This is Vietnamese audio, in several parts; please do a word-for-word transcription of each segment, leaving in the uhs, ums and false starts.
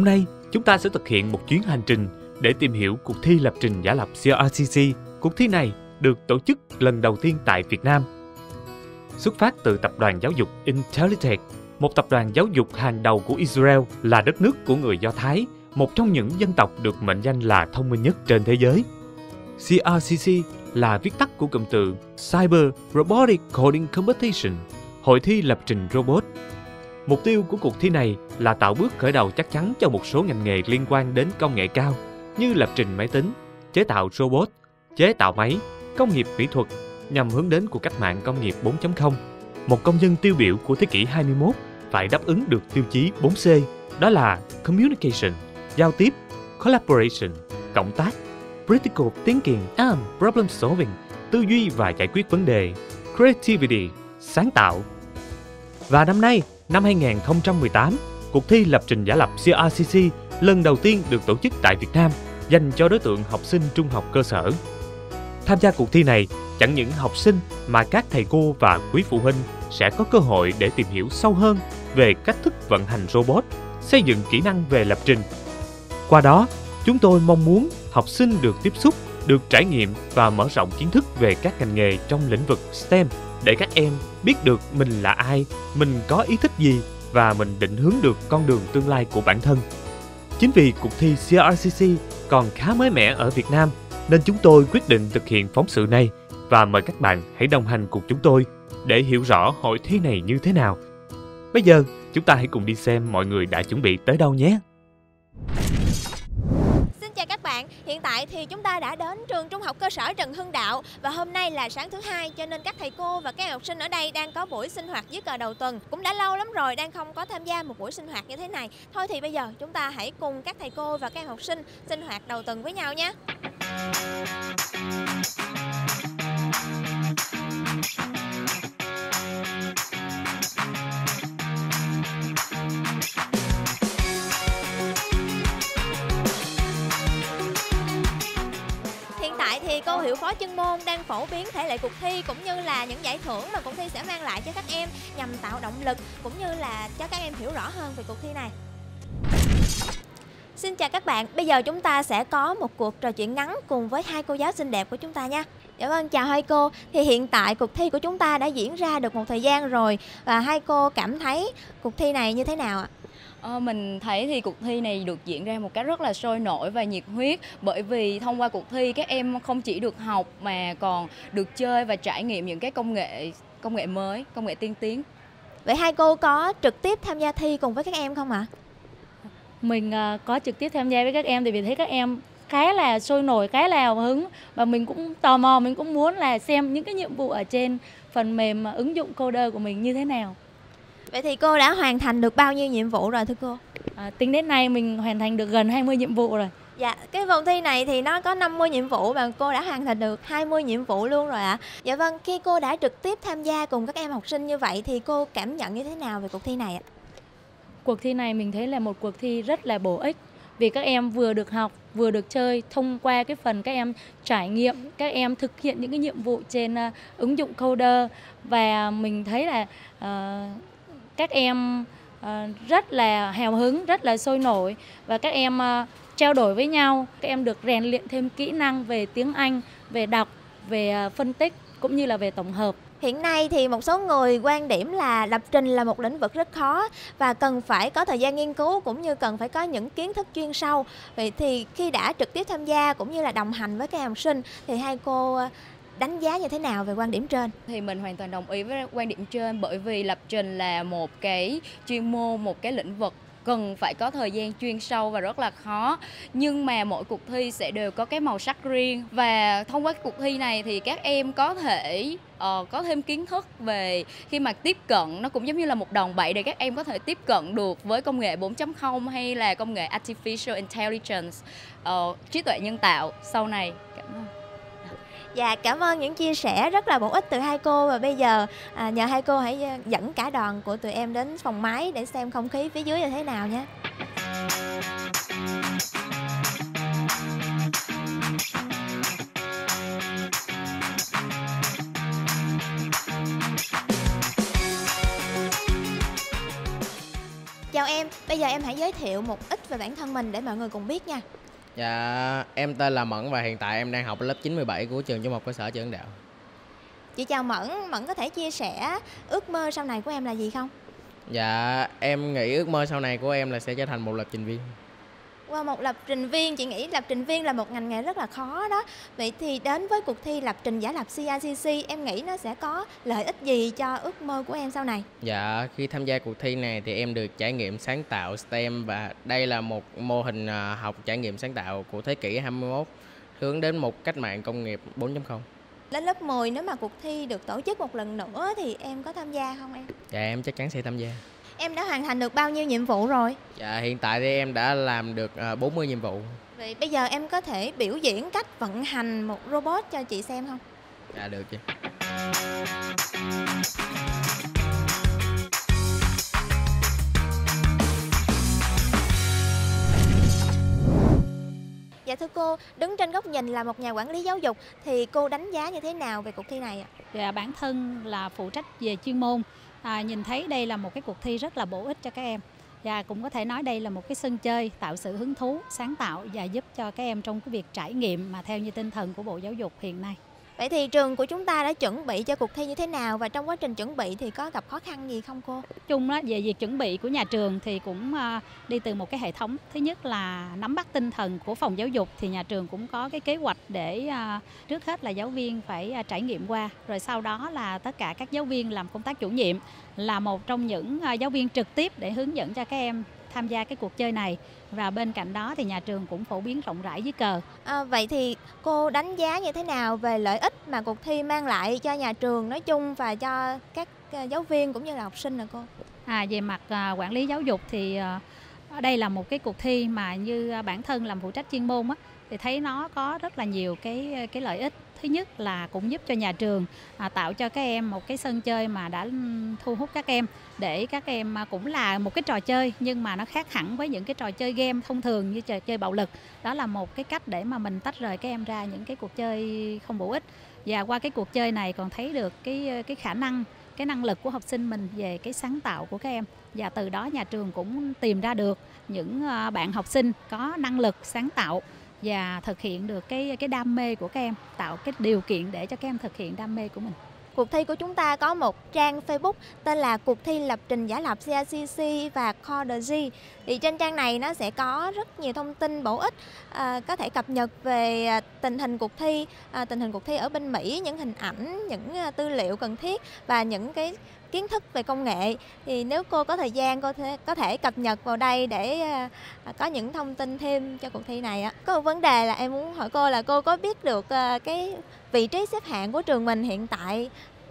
Hôm nay, chúng ta sẽ thực hiện một chuyến hành trình để tìm hiểu cuộc thi lập trình giả lập C R C C. Cuộc thi này được tổ chức lần đầu tiên tại Việt Nam. Xuất phát từ tập đoàn giáo dục IntelliTech, một tập đoàn giáo dục hàng đầu của Israel, là đất nước của người Do Thái, một trong những dân tộc được mệnh danh là thông minh nhất trên thế giới. C R C C là viết tắt của cụm từ Cyber Robotic Coding Competition, hội thi lập trình robot. Mục tiêu của cuộc thi này là tạo bước khởi đầu chắc chắn cho một số ngành nghề liên quan đến công nghệ cao như lập trình máy tính, chế tạo robot, chế tạo máy, công nghiệp kỹ thuật, nhằm hướng đến cuộc cách mạng công nghiệp bốn chấm không. Một công dân tiêu biểu của thế kỷ hai mươi mốt phải đáp ứng được tiêu chí bốn C, đó là Communication, giao tiếp, Collaboration, cộng tác, Critical Thinking and Problem Solving, tư duy và giải quyết vấn đề, Creativity, sáng tạo. Và năm nay, năm hai nghìn không trăm mười tám, cuộc thi lập trình giả lập C R C C lần đầu tiên được tổ chức tại Việt Nam dành cho đối tượng học sinh trung học cơ sở. Tham gia cuộc thi này, chẳng những học sinh mà các thầy cô và quý phụ huynh sẽ có cơ hội để tìm hiểu sâu hơn về cách thức vận hành robot, xây dựng kỹ năng về lập trình. Qua đó, chúng tôi mong muốn học sinh được tiếp xúc, được trải nghiệm và mở rộng kiến thức về các ngành nghề trong lĩnh vực STEM để các em biết được mình là ai, mình có ý thích gì và mình định hướng được con đường tương lai của bản thân. Chính vì cuộc thi C R C C còn khá mới mẻ ở Việt Nam nên chúng tôi quyết định thực hiện phóng sự này và mời các bạn hãy đồng hành cùng chúng tôi để hiểu rõ hội thi này như thế nào. Bây giờ, chúng ta hãy cùng đi xem mọi người đã chuẩn bị tới đâu nhé! Hiện tại thì chúng ta đã đến trường trung học cơ sở Trần Hưng Đạo và hôm nay là sáng thứ hai cho nên các thầy cô và các học sinh ở đây đang có buổi sinh hoạt dưới cờ đầu tuần. Cũng đã lâu lắm rồi đang không có tham gia một buổi sinh hoạt như thế này. Thôi thì bây giờ chúng ta hãy cùng các thầy cô và các học sinh sinh hoạt đầu tuần với nhau nhé. Thì cô hiệu phó chuyên môn đang phổ biến thể lệ cuộc thi cũng như là những giải thưởng mà cuộc thi sẽ mang lại cho các em nhằm tạo động lực cũng như là cho các em hiểu rõ hơn về cuộc thi này. Xin chào các bạn, bây giờ chúng ta sẽ có một cuộc trò chuyện ngắn cùng với hai cô giáo xinh đẹp của chúng ta nha. Dạ vâng, chào hai cô. Thì hiện tại cuộc thi của chúng ta đã diễn ra được một thời gian rồi và hai cô cảm thấy cuộc thi này như thế nào ạ? Mình thấy thì cuộc thi này được diễn ra một cách rất là sôi nổi và nhiệt huyết, bởi vì thông qua cuộc thi các em không chỉ được học mà còn được chơi và trải nghiệm những cái công nghệ công nghệ mới, công nghệ tiên tiến. Vậy hai cô có trực tiếp tham gia thi cùng với các em không ạ? Mình có trực tiếp tham gia với các em thì vì thấy các em khá là sôi nổi, khá là hào hứng và mình cũng tò mò, mình cũng muốn là xem những cái nhiệm vụ ở trên phần mềm ứng dụng Coder của mình như thế nào. Vậy thì cô đã hoàn thành được bao nhiêu nhiệm vụ rồi thưa cô? À, tính đến nay mình hoàn thành được gần hai mươi nhiệm vụ rồi. Dạ, cái vòng thi này thì nó có năm mươi nhiệm vụ và cô đã hoàn thành được hai mươi nhiệm vụ luôn rồi ạ. À. Dạ vâng, khi cô đã trực tiếp tham gia cùng các em học sinh như vậy thì cô cảm nhận như thế nào về cuộc thi này ạ? Cuộc thi này mình thấy là một cuộc thi rất là bổ ích vì các em vừa được học, vừa được chơi thông qua cái phần các em trải nghiệm, các em thực hiện những cái nhiệm vụ trên uh, ứng dụng Coder và mình thấy là uh, các em rất là hào hứng, rất là sôi nổi và các em trao đổi với nhau. Các em được rèn luyện thêm kỹ năng về tiếng Anh, về đọc, về phân tích cũng như là về tổng hợp. Hiện nay thì một số người quan điểm là lập trình là một lĩnh vực rất khó và cần phải có thời gian nghiên cứu cũng như cần phải có những kiến thức chuyên sâu. Vậy thì khi đã trực tiếp tham gia cũng như là đồng hành với các học sinh thì hai cô đánh giá như thế nào về quan điểm trên? Thì mình hoàn toàn đồng ý với quan điểm trên, bởi vì lập trình là một cái chuyên môn, một cái lĩnh vực cần phải có thời gian chuyên sâu và rất là khó. Nhưng mà mỗi cuộc thi sẽ đều có cái màu sắc riêng và thông qua cuộc thi này thì các em có thể uh, có thêm kiến thức về khi mà tiếp cận. Nó cũng giống như là một đòn bẩy để các em có thể tiếp cận được với công nghệ bốn chấm không hay là công nghệ Artificial Intelligence, uh, trí tuệ nhân tạo sau này. Cảm ơn. Dạ, cảm ơn những chia sẻ rất là bổ ích từ hai cô và bây giờ à, nhờ hai cô hãy dẫn cả đoàn của tụi em đến phòng máy để xem không khí phía dưới như thế nào nhé. Chào em, bây giờ em hãy giới thiệu một ít về bản thân mình để mọi người cùng biết nha. Dạ, em tên là Mẫn và hiện tại em đang học lớp chín mười bảy của trường Trung học cơ sở Trần Hưng Đạo. Chị chào Mẫn, Mẫn có thể chia sẻ ước mơ sau này của em là gì không? Dạ, em nghĩ ước mơ sau này của em là sẽ trở thành một lập trình viên. Qua wow, một lập trình viên, chị nghĩ lập trình viên là một ngành nghề rất là khó đó. Vậy thì đến với cuộc thi lập trình giả lập C I C C, em nghĩ nó sẽ có lợi ích gì cho ước mơ của em sau này? Dạ, khi tham gia cuộc thi này thì em được trải nghiệm sáng tạo S T E M và đây là một mô hình học trải nghiệm sáng tạo của thế kỷ hai mươi mốt hướng đến một cách mạng công nghiệp bốn chấm không. Đến lớp mười nếu mà cuộc thi được tổ chức một lần nữa thì em có tham gia không em? Dạ, em chắc chắn sẽ tham gia. Em đã hoàn thành được bao nhiêu nhiệm vụ rồi? Dạ, hiện tại thì em đã làm được bốn mươi nhiệm vụ. Vậy bây giờ em có thể biểu diễn cách vận hành một robot cho chị xem không? Dạ, được chứ. Dạ thưa cô, đứng trên góc nhìn là một nhà quản lý giáo dục thì cô đánh giá như thế nào về cuộc thi này ạ? Dạ, bản thân là phụ trách về chuyên môn. À, nhìn thấy đây là một cái cuộc thi rất là bổ ích cho các em và cũng có thể nói đây là một cái sân chơi tạo sự hứng thú, sáng tạo và giúp cho các em trong cái việc trải nghiệm mà theo như tinh thần của Bộ Giáo dục hiện nay. Vậy thì trường của chúng ta đã chuẩn bị cho cuộc thi như thế nào và trong quá trình chuẩn bị thì có gặp khó khăn gì không cô? Chung là về việc chuẩn bị của nhà trường thì cũng đi từ một cái hệ thống. Thứ nhất là nắm bắt tinh thần của phòng giáo dục thì nhà trường cũng có cái kế hoạch để trước hết là giáo viên phải trải nghiệm qua. Rồi sau đó là tất cả các giáo viên làm công tác chủ nhiệm là một trong những giáo viên trực tiếp để hướng dẫn cho các em tham gia cái cuộc chơi này. Và bên cạnh đó thì nhà trường cũng phổ biến rộng rãi dưới cờ. À, vậy thì cô đánh giá như thế nào về lợi ích mà cuộc thi mang lại cho nhà trường nói chung và cho các giáo viên cũng như là học sinh là cô? À, về mặt quản lý giáo dục thì đây là một cái cuộc thi mà như bản thân làm phụ trách chuyên môn á, thì thấy nó có rất là nhiều cái cái lợi ích. Thứ nhất là cũng giúp cho nhà trường à, tạo cho các em một cái sân chơi mà đã thu hút các em để các em cũng là một cái trò chơi nhưng mà nó khác hẳn với những cái trò chơi game thông thường như trò chơi bạo lực. Đó là một cái cách để mà mình tách rời các em ra những cái cuộc chơi không bổ ích. Và qua cái cuộc chơi này còn thấy được cái cái khả năng, cái năng lực của học sinh mình về cái sáng tạo của các em. Và từ đó nhà trường cũng tìm ra được những bạn học sinh có năng lực sáng tạo và thực hiện được cái cái đam mê của các em, tạo cái điều kiện để cho các em thực hiện đam mê của mình. Cuộc thi của chúng ta có một trang Facebook tên là Cuộc thi lập trình giả lập C I C C và Coder. Thì trên trang này nó sẽ có rất nhiều thông tin bổ ích, à, có thể cập nhật về tình hình cuộc thi, à, tình hình cuộc thi ở bên Mỹ, những hình ảnh, những tư liệu cần thiết và những cái kiến thức về công nghệ. Thì nếu cô có thời gian, cô thể, có thể cập nhật vào đây để à, có những thông tin thêm cho cuộc thi này. Á. Có một vấn đề là em muốn hỏi cô là cô có biết được à, cái vị trí xếp hạng của trường mình hiện tại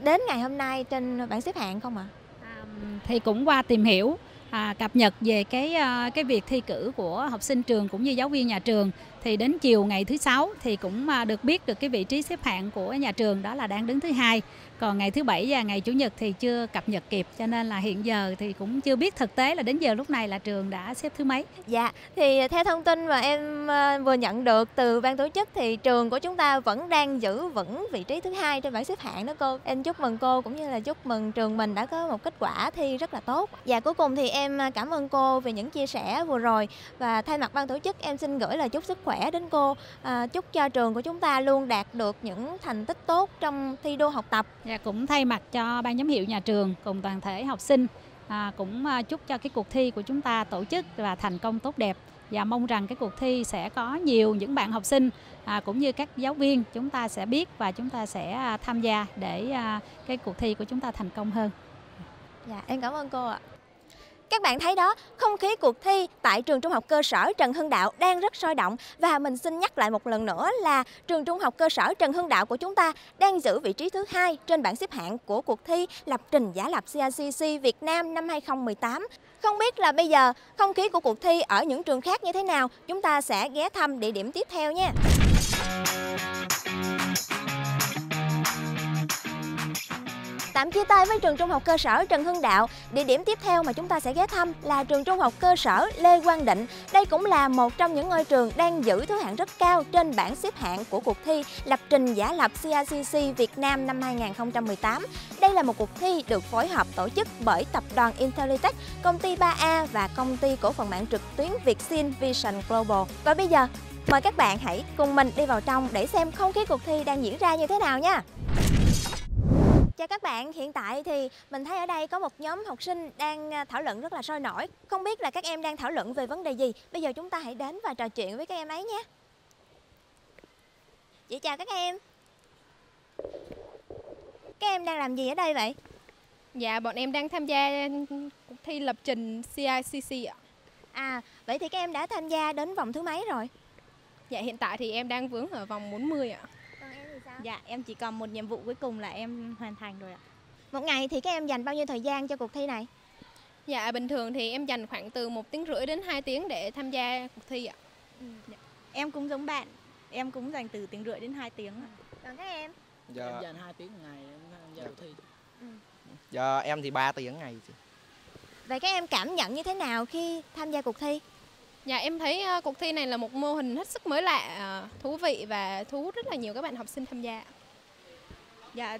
đến ngày hôm nay trên bảng xếp hạng không ạ? À? À, thì cũng qua tìm hiểu, à, cập nhật về cái cái việc thi cử của học sinh trường cũng như giáo viên nhà trường thì đến chiều ngày thứ sáu thì cũng được biết được cái vị trí xếp hạng của nhà trường đó là đang đứng thứ hai. Còn ngày thứ bảy và ngày chủ nhật thì chưa cập nhật kịp cho nên là hiện giờ thì cũng chưa biết thực tế là đến giờ lúc này là trường đã xếp thứ mấy. Dạ, thì theo thông tin mà em vừa nhận được từ ban tổ chức thì trường của chúng ta vẫn đang giữ vững vị trí thứ hai trên bảng xếp hạng đó cô. Em chúc mừng cô cũng như là chúc mừng trường mình đã có một kết quả thi rất là tốt. Và cuối cùng thì em cảm ơn cô về những chia sẻ vừa rồi và thay mặt ban tổ chức em xin gửi lời chúc sức khỏe đến cô. À, chúc cho trường của chúng ta luôn đạt được những thành tích tốt trong thi đua học tập. Và cũng thay mặt cho ban giám hiệu nhà trường cùng toàn thể học sinh à, cũng chúc cho cái cuộc thi của chúng ta tổ chức và thành công tốt đẹp và mong rằng cái cuộc thi sẽ có nhiều những bạn học sinh à, cũng như các giáo viên chúng ta sẽ biết và chúng ta sẽ tham gia để à, cái cuộc thi của chúng ta thành công hơn. Dạ, em cảm ơn cô ạ. Các bạn thấy đó, không khí cuộc thi tại trường Trung học cơ sở Trần Hưng Đạo đang rất sôi động và mình xin nhắc lại một lần nữa là trường Trung học cơ sở Trần Hưng Đạo của chúng ta đang giữ vị trí thứ hai trên bảng xếp hạng của cuộc thi lập trình giả lập C I C C Việt Nam năm hai không một tám. Không biết là bây giờ không khí của cuộc thi ở những trường khác như thế nào, chúng ta sẽ ghé thăm địa điểm tiếp theo nha. tạm chia tay với trường trung học cơ sở Trần Hưng Đạo. Địa điểm tiếp theo mà chúng ta sẽ ghé thăm là trường trung học cơ sở Lê Quang Định. Đây cũng là một trong những ngôi trường đang giữ thứ hạng rất cao trên bảng xếp hạng của cuộc thi lập trình giả lập C R C C Việt Nam năm hai nghìn không trăm mười tám. Đây là một cuộc thi được phối hợp tổ chức bởi tập đoàn IntelliTech, công ty ba A và công ty cổ phần mạng trực tuyến Việt Sin VsionGlobal. Và bây giờ, mời các bạn hãy cùng mình đi vào trong để xem không khí cuộc thi đang diễn ra như thế nào nha. Chào các bạn, hiện tại thì mình thấy ở đây có một nhóm học sinh đang thảo luận rất là sôi nổi. Không biết là các em đang thảo luận về vấn đề gì? Bây giờ chúng ta hãy đến và trò chuyện với các em ấy nhé. Vậy chào các em. Các em đang làm gì ở đây vậy? Dạ, bọn em đang tham gia cuộc thi lập trình C R C C ạ. À, vậy thì các em đã tham gia đến vòng thứ mấy rồi? Dạ, hiện tại thì em đang vướng ở vòng bốn mươi ạ. Còn em thì sao? Dạ, em chỉ còn một nhiệm vụ cuối cùng là em hoàn thành rồi ạ. Một ngày thì các em dành bao nhiêu thời gian cho cuộc thi này? Dạ, bình thường thì em dành khoảng từ một tiếng rưỡi đến hai tiếng để tham gia cuộc thi ạ. Ừ. Dạ. Em cũng giống bạn, em cũng dành từ tiếng rưỡi đến hai tiếng ạ. Còn các em? Dạ. Em dành hai tiếng một ngày để tham gia cuộc thi. Ừ. Dạ, em thì ba tiếng ngày. Vậy các em cảm nhận như thế nào khi tham gia cuộc thi? Dạ, em thấy cuộc thi này là một mô hình hết sức mới lạ, thú vị và thu hút rất là nhiều các bạn học sinh tham gia. Dạ,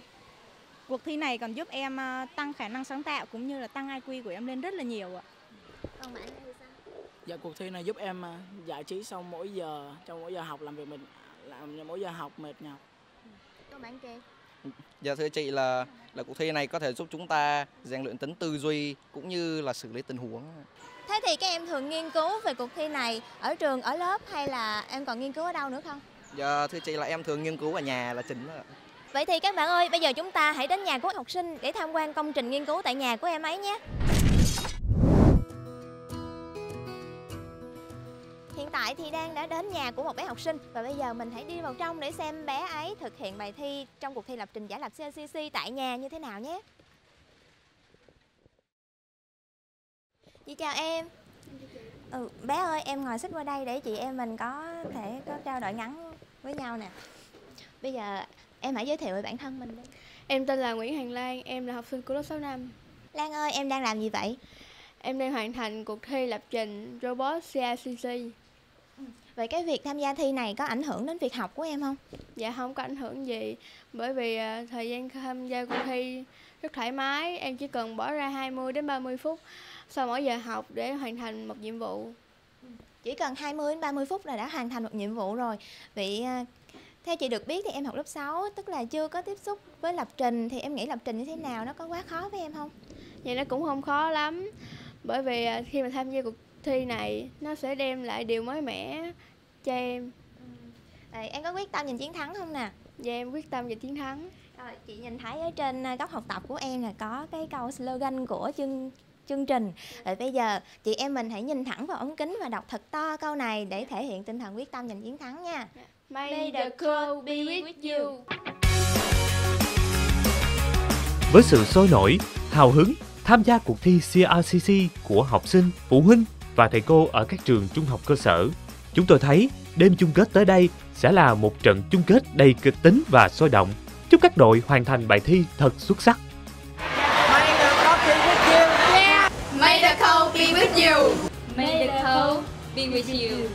cuộc thi này còn giúp em tăng khả năng sáng tạo cũng như là tăng I Q của em lên rất là nhiều ạ. Còn bạn thì sao? Dạ, cuộc thi này giúp em giải trí sau mỗi giờ, trong mỗi giờ học làm việc mình làm mỗi giờ học mệt nhọc. Còn bạn kia? Dạ, thưa chị là là cuộc thi này có thể giúp chúng ta rèn luyện tính tư duy cũng như là xử lý tình huống. Thế thì các em thường nghiên cứu về cuộc thi này ở trường, ở lớp hay là em còn nghiên cứu ở đâu nữa không? Dạ, thưa chị là em thường nghiên cứu ở nhà là chính đó. Vậy thì các bạn ơi, bây giờ chúng ta hãy đến nhà của học sinh để tham quan công trình nghiên cứu tại nhà của em ấy nhé. Hiện tại thì đang đã đến nhà của một bé học sinh và bây giờ mình hãy đi vào trong để xem bé ấy thực hiện bài thi trong cuộc thi lập trình giả lập C R C C tại nhà như thế nào nhé. Chị chào em. Ừ, bé ơi, em ngồi xích qua đây để chị em mình có thể có trao đổi ngắn với nhau nè. Bây giờ em hãy giới thiệu về bản thân mình đi. Em tên là Nguyễn Hoàng Lan, em là học sinh của lớp sáu năm. Lan ơi, em đang làm gì vậy? Em đang hoàn thành cuộc thi lập trình robot C R C C. Vậy cái việc tham gia thi này có ảnh hưởng đến việc học của em không? Dạ, không có ảnh hưởng gì. Bởi vì thời gian tham gia cuộc thi rất thoải mái. Em chỉ cần bỏ ra hai mươi đến ba mươi phút sau mỗi giờ học để hoàn thành một nhiệm vụ. Chỉ cần hai mươi đến ba mươi phút là đã hoàn thành một nhiệm vụ rồi. Vậy theo chị được biết thì em học lớp sáu, tức là chưa có tiếp xúc với lập trình. Thì em nghĩ lập trình như thế nào, nó có quá khó với em không? Vậy nó cũng không khó lắm. Bởi vì khi mà tham gia cuộc thi này, nó sẽ đem lại điều mới mẻ cho em. Ừ. Em có quyết tâm giành chiến thắng không nè? Dạ, em quyết tâm giành chiến thắng. À, chị nhìn thấy ở trên góc học tập của em là có cái câu slogan của chương chương trình. Rồi bây giờ chị em mình hãy nhìn thẳng vào ống kính và đọc thật to câu này để thể hiện tinh thần quyết tâm giành chiến thắng nha. May the code be with you. Với sự sôi nổi, hào hứng tham gia cuộc thi C R C C của học sinh, phụ huynh và thầy cô ở các trường trung học cơ sở, chúng tôi thấy đêm chung kết tới đây sẽ là một trận chung kết đầy kịch tính và sôi động. Chúc các đội hoàn thành bài thi thật xuất sắc. May the code be with you. Yeah. May the code be with you. May the code be with you.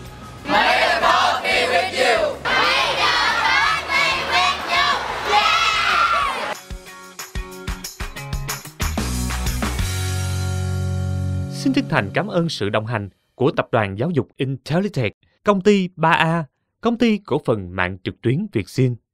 May the code be with you. May the code be with you. Yeah. Xin chân thành cảm ơn sự đồng hành của tập đoàn giáo dục IntelliTech, công ty ba A, công ty cổ phần mạng trực tuyến Việt Sin.